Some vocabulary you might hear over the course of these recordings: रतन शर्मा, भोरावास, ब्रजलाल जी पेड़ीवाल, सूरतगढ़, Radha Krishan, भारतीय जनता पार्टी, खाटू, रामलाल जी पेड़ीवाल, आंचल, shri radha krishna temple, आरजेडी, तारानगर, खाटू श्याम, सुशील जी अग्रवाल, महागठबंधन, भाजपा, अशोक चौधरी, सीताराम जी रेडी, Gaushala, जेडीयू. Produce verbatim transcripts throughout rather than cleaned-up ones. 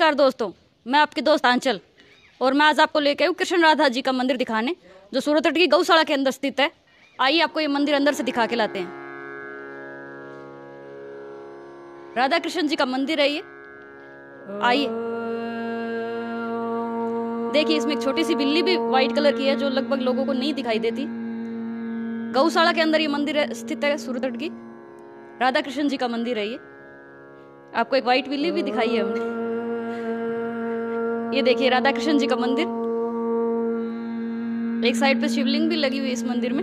नमस्कार दोस्तों, मैं आपके दोस्त आंचल और मैं आज आपको लेकर आऊँ कृष्ण राधा जी का मंदिर दिखाने जो सूरतगढ़ की गौशाला के अंदर स्थित है। आइए आपको ये मंदिर अंदर से दिखा के लाते हैं। राधा कृष्ण जी का मंदिर है ये। आइए देखिए, इसमें एक छोटी सी बिल्ली भी व्हाइट कलर की है जो लगभग लोगों को नहीं दिखाई देती। गौशाला के अंदर ये मंदिर स्थित है सूरतगढ़ की। राधा कृष्ण जी का मंदिर है ये। आपको एक व्हाइट बिल्ली भी दिखाई है हमने। ये देखिए राधा कृष्ण जी का मंदिर। एक साइड पे शिवलिंग भी लगी हुई है इस मंदिर में।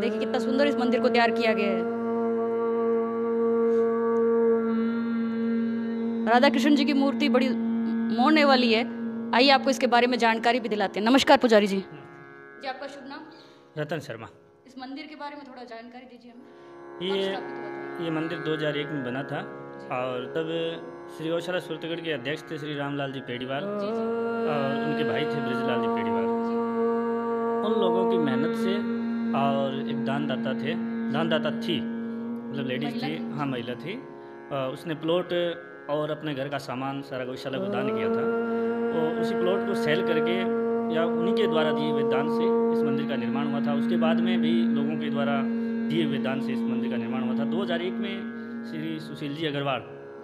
देखिए कितना सुंदर इस मंदिर को तैयार किया गया है। राधा कृष्ण जी की मूर्ति बड़ी मोड़ने वाली है। आइए आपको इसके बारे में जानकारी भी दिलाते हैं। नमस्कार पुजारी जी। जी आपका शुभ नाम? रतन शर्मा। इस मंदिर के बारे में थोड़ा जानकारी दीजिए हमें। ये ये मंदिर दो हज़ार एक में बना था और तब श्री गौशाला सूरतगढ़ के अध्यक्ष थे श्री रामलाल जी पेड़ीवाल और उनके भाई थे ब्रजलाल जी पेड़ीवाल। उन लोगों की मेहनत से और एक दानदाता थे दानदाता थी मतलब लेडीज थी, हाँ महिला थी। उसने प्लॉट और अपने घर का सामान सारा गौशाला को दान किया था और उसी प्लॉट को सेल करके या उन्हीं के द्वारा दिए हुए दान से इस मंदिर का निर्माण हुआ था। उसके बाद में भी लोगों के द्वारा दिए हुए दान से इस मंदिर का निर्माण हुआ था। दो हज़ार एक में श्री सुशील जी अग्रवाल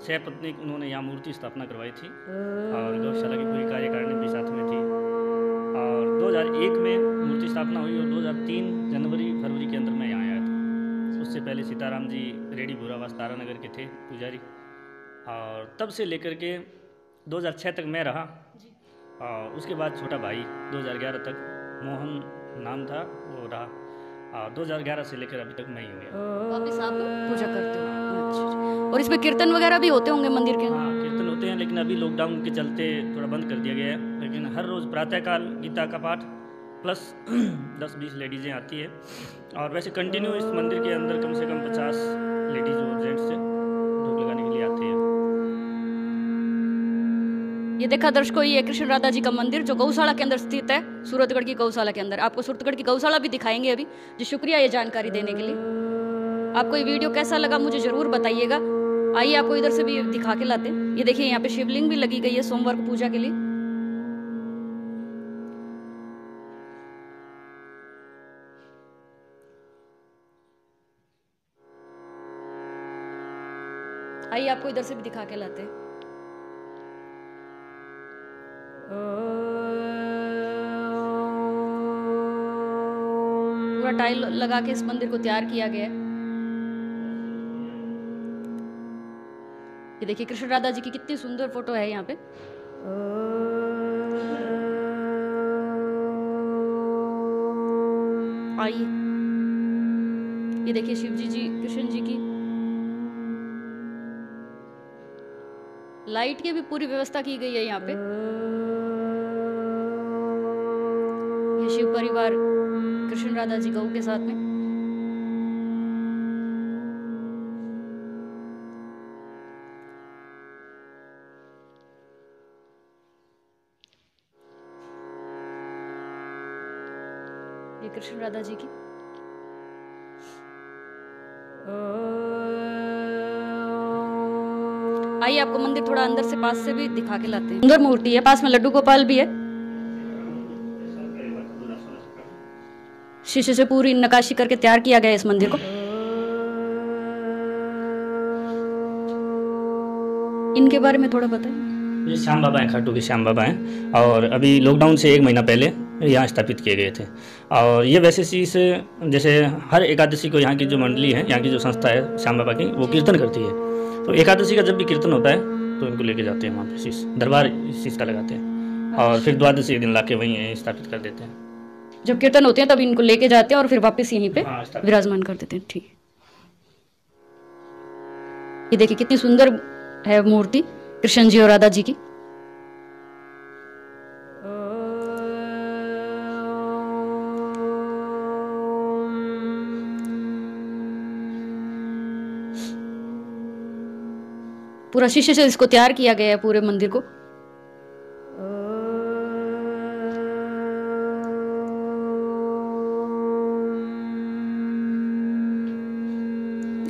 छह पत्नी उन्होंने यहाँ मूर्ति स्थापना करवाई थी और गौशाला की पूरी कार्यकारिणी भी साथ में थी। और दो हज़ार एक में मूर्ति स्थापना हुई और दो हज़ार तीन जनवरी फरवरी के अंदर में यहाँ आया था। उससे पहले सीताराम जी रेडी भोरावास तारानगर के थे पुजारी और तब से लेकर के दो हज़ार छह तक मैं रहा और उसके बाद छोटा भाई दो हज़ार ग्यारह तक मोहन नाम था वो रहा। दो हज़ार ग्यारह से लेकर अभी तक मैं ही वापस आप पूजा करते हो। और इसमें कीर्तन वगैरह भी होते होंगे मंदिर के? हाँ कीर्तन होते हैं लेकिन अभी लॉकडाउन के चलते थोड़ा बंद कर दिया गया है। लेकिन हर रोज़ प्रातःकाल गीता का पाठ प्लस दस बीस लेडीज़ें आती है और वैसे कंटिन्यू इस मंदिर के अंदर कम से कम पचास लेडीज और जेंट्स धूप लगाने के लिए आते हैं। ये देखा दर्शकों, ये कृष्ण राधा जी का मंदिर जो गौशाला के अंदर स्थित है सूरतगढ़ की गौशाला के अंदर। आपको सूरतगढ़ की गौशाला भी दिखाएंगे अभी जी। शुक्रिया ये जानकारी देने के लिए। आपको ये वीडियो कैसा लगा मुझे ज़रूर बताइएगा। आइए आपको इधर से भी दिखा के लाते हैं। ये देखिए यहाँ पे शिवलिंग भी लगी गई है सोमवार को पूजा के लिए। आइए आपको इधर से भी दिखा के लाते हैं। टाइल लगा के इस मंदिर को तैयार किया गया है। ये देखिए कृष्ण राधा जी की कितनी सुंदर फोटो है यहाँ पे। आइए ये देखिए शिव जी जी कृष्ण जी की। लाइट की भी पूरी व्यवस्था की गई है यहाँ पे। ये शिव परिवार कृष्ण राधा जी गौ के साथ में। ये कृष्ण राधा जी की। आइए आपको मंदिर थोड़ा अंदर से पास से भी दिखा के लाते हैं। सुंदर मूर्ति है, पास में लड्डू गोपाल भी है। शीशे से पूरी नकाशी करके तैयार किया गया इस मंदिर को। इनके बारे में थोड़ा बताएं। ये श्याम बाबा हैं, खाटू के श्याम बाबा हैं और अभी लॉकडाउन से एक महीना पहले यहाँ स्थापित किए गए थे। और ये वैसे चीज़ जैसे हर एकादशी को यहाँ की जो मंडली है, यहाँ की जो संस्था है श्याम बाबा की, वो कीर्तन करती है। तो एकादशी का जब भी कीर्तन होता है तो इनको लेके जाते हैं वहाँ पर, शीश दरबार इस चीज़ का लगाते हैं और फिर द्वादशी दिन ला के वहीं स्थापित कर देते हैं। जब कीर्तन होते हैं तब इनको लेके जाते हैं और फिर वापस यहीं पे विराजमान कर देते हैं। ठीक है, ये देखिए कितनी सुंदर है मूर्ति कृष्ण जी और राधा जी की। पूरा शीशे से इसको तैयार किया गया है पूरे मंदिर को।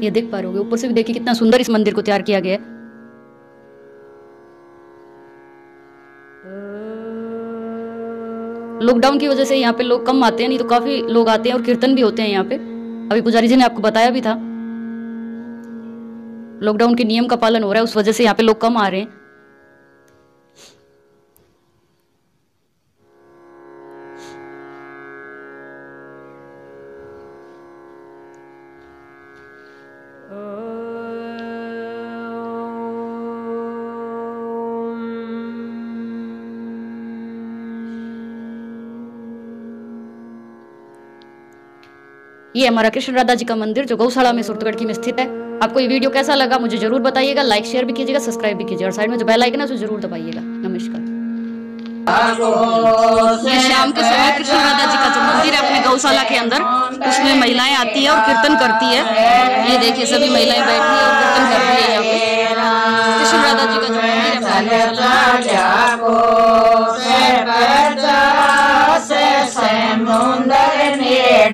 ये देख पा रहे होगे, ऊपर से भी देखिए कितना सुंदर इस मंदिर को तैयार किया गया है। लॉकडाउन की वजह से यहाँ पे लोग कम आते हैं, नहीं तो काफी लोग आते हैं और कीर्तन भी होते हैं यहाँ पे। अभी पुजारी जी ने आपको बताया भी था, लॉकडाउन के नियम का पालन हो रहा है, उस वजह से यहाँ पे लोग कम आ रहे हैं। ये हमारा कृष्ण राधा जी का मंदिर जो गौशाला में सूरतगढ़ की में स्थित है। आपको ये वीडियो कैसा लगा मुझे जरूर बताइएगा, लाइक शेयर भी कीजिएगा, सब्सक्राइब भी कीजिएगा और साइड में जो बेल आइकन है उसे जरूर दबाइएगा। नमस्कार। शाम के समय कृष्ण राधा जी का जो मंदिर है अपने गौशाला के अंदर, उसमें महिलाएं आती है और कीर्तन करती है। ये देखिए सभी महिलाएं बैठी है और कीर्तन कर रही है यहाँ पे। कृष्ण राधा जी का जो मंदिर है